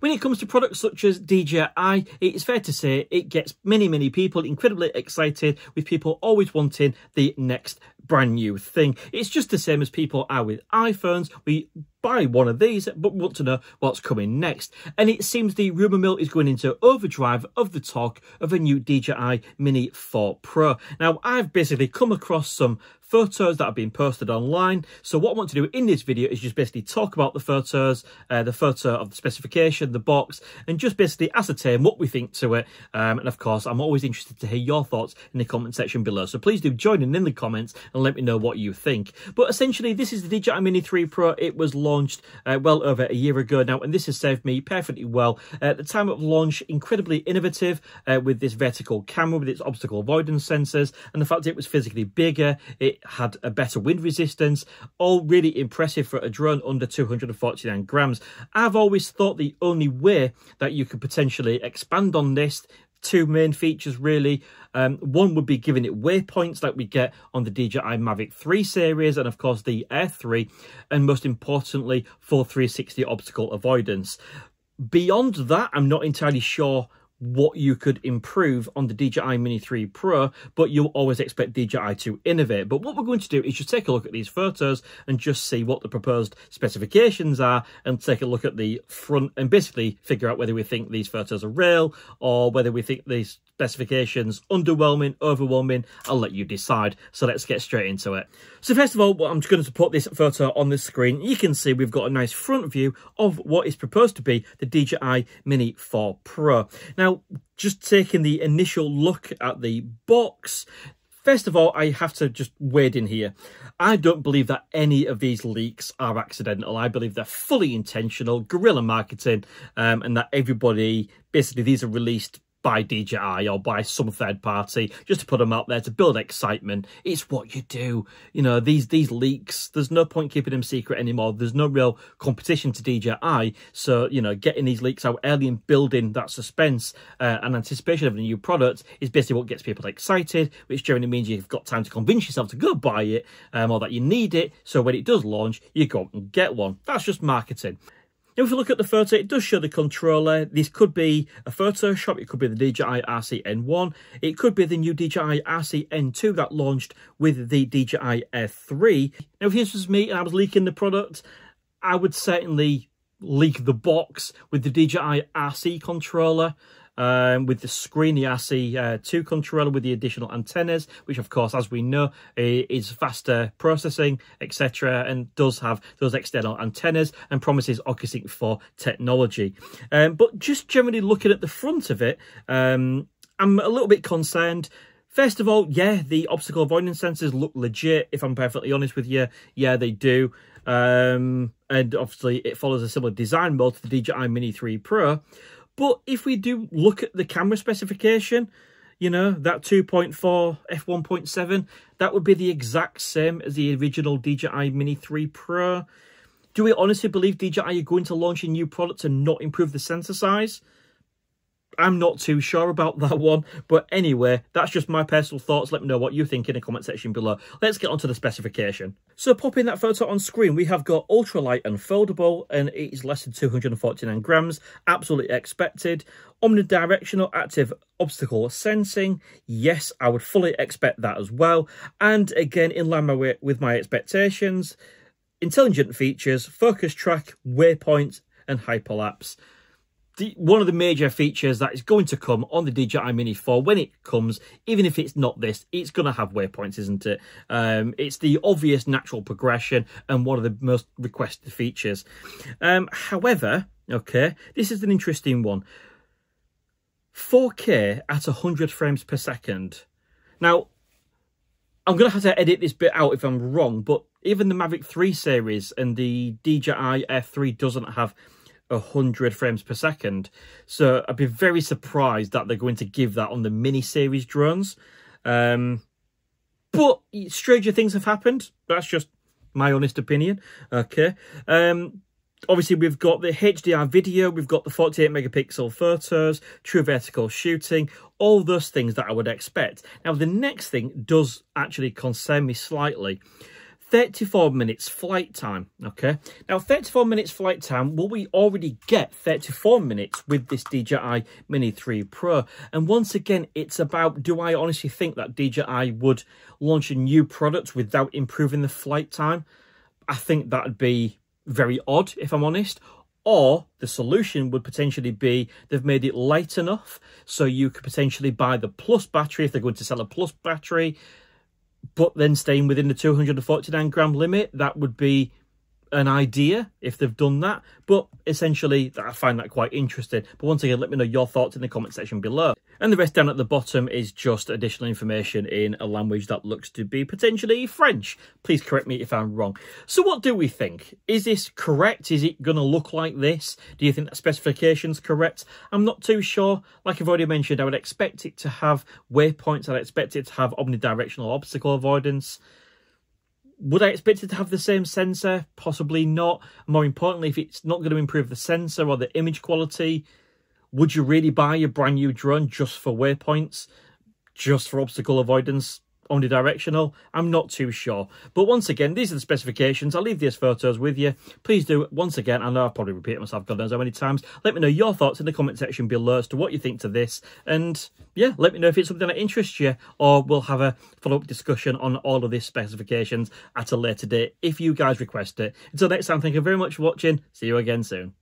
When it comes to products such as DJI, it's fair to say it gets many people incredibly excited, with people always wanting the next brand new thing. It's just the same as people are with iPhones. We buy one of these but want to know what's coming next, and it seems the rumour mill is going into overdrive of the talk of a new DJI Mini 4 Pro. Now, I've basically come across some photos that have been posted online, so what I want to do in this video is just basically talk about the photos, the photo of the specification, the box, and just basically ascertain what we think to it, and of course I'm always interested to hear your thoughts in the comment section below, so please do join in the comments and let me know what you think. But essentially, this is the DJI Mini 3 Pro. It was launched well over a year ago now, and this has served me perfectly well. At the time of launch, incredibly innovative with this vertical camera, with its obstacle avoidance sensors, and the fact that it was physically bigger, it had a better wind resistance, all really impressive for a drone under 249 grams. I've always thought the only way that you could potentially expand on this, two main features really. One would be giving it waypoints like we get on the DJI Mavic 3 series and of course the Air 3, and most importantly for 360 obstacle avoidance. Beyond that, I'm not entirely sure what you could improve on the DJI Mini 3 Pro, but you'll always expect DJI to innovate. But what we're going to do is just take a look at these photos and just see what the proposed specifications are, and take a look at the front and basically figure out whether we think these photos are real or whether we think these specifications underwhelming, overwhelming. I'll let you decide. So let's get straight into it. So first of all, I'm just going to put this photo on the screen. You can see we've got a nice front view of what is proposed to be the DJI Mini 4 Pro. Now, just taking the initial look at the box, first of all, I have to just wade in here. I don't believe that any of these leaks are accidental. I believe they're fully intentional, guerrilla marketing, and that everybody, basically these are released by DJI or by some third party just to put them out there to build excitement. It's what you do, you know, these leaks, there's no point keeping them secret anymore. There's no real competition to DJI, so, you know, getting these leaks out early and building that suspense and anticipation of the new product is basically what gets people excited, which generally means you've got time to convince yourself to go buy it, or that you need it, so when it does launch you go and get one. That's just marketing. If you look at the photo, it does show the controller. This could be a Photoshop. It could be the DJI RC N1. It could be the new DJI RC N2 that launched with the DJI Air 3. Now, if this was me and I was leaking the product, I would certainly leak the box with the DJI RC controller, with the screen, the RC2 controller with the additional antennas, which of course, as we know, is faster processing, etc., and does have those external antennas and promises Ocusync 4 technology. But just generally looking at the front of it, I'm a little bit concerned. First of all, yeah, the obstacle avoidance sensors look legit, if I'm perfectly honest with you. Yeah, they do. And obviously it follows a similar design mode to the DJI Mini 3 Pro. But if we do look at the camera specification, you know, that 2.4 f1.7, that would be the exact same as the original DJI Mini 3 Pro. Do we honestly believe DJI are going to launch a new product and not improve the sensor size? I'm not too sure about that one. But anyway, that's just my personal thoughts. Let me know what you think in the comment section below. Let's get on to the specification. So popping that photo on screen, we have got ultralight and foldable, and it is less than 249 grams. Absolutely expected. Omnidirectional active obstacle sensing. Yes, I would fully expect that as well. And again, in line with my expectations, intelligent features, focus track, waypoints, and hyperlapse. One of the major features that is going to come on the DJI Mini 4 when it comes, even if it's not this, it's going to have waypoints, isn't it? It's the obvious natural progression and one of the most requested features. However, okay, this is an interesting one. 4K at 100 frames per second. Now, I'm going to have to edit this bit out if I'm wrong, but even the Mavic 3 series and the DJI Air 3 doesn't have 100 frames per second, so I'd be very surprised that they're going to give that on the mini series drones. But stranger things have happened. That's just my honest opinion. Okay, obviously we've got the HDR video, we've got the 48 megapixel photos, true vertical shooting, all those things that I would expect. Now the next thing does actually concern me slightly. 34 minutes flight time, okay? Now, 34 minutes flight time, well, we already get 34 minutes with this DJI Mini 3 Pro. And once again, it's about, do I honestly think that DJI would launch a new product without improving the flight time? I think that would be very odd, if I'm honest. Or the solution would potentially be they've made it light enough so you could potentially buy the Plus battery if they're going to sell a Plus battery, but then staying within the 249 gram limit. That would be an idea if they've done that. But essentially, I find that quite interesting. But once again, let me know your thoughts in the comment section below. And the rest down at the bottom is just additional information in a language that looks to be potentially French. Please correct me if I'm wrong. So what do we think? Is this correct? Is it going to look like this? Do you think that specification's correct? I'm not too sure. Like I've already mentioned, I would expect it to have waypoints. I'd expect it to have omnidirectional obstacle avoidance. Would I expect it to have the same sensor? Possibly not. More importantly, if it's not going to improve the sensor or the image quality, would you really buy a brand new drone just for waypoints, just for obstacle avoidance, omnidirectional? I'm not too sure. But once again, these are the specifications. I'll leave these photos with you. Please do, once again, I know I've probably repeated myself God knows how many times. Let me know your thoughts in the comment section below as to what you think to this. And yeah, let me know if it's something that interests you, or we'll have a follow-up discussion on all of these specifications at a later date if you guys request it. Until next time, thank you very much for watching. See you again soon.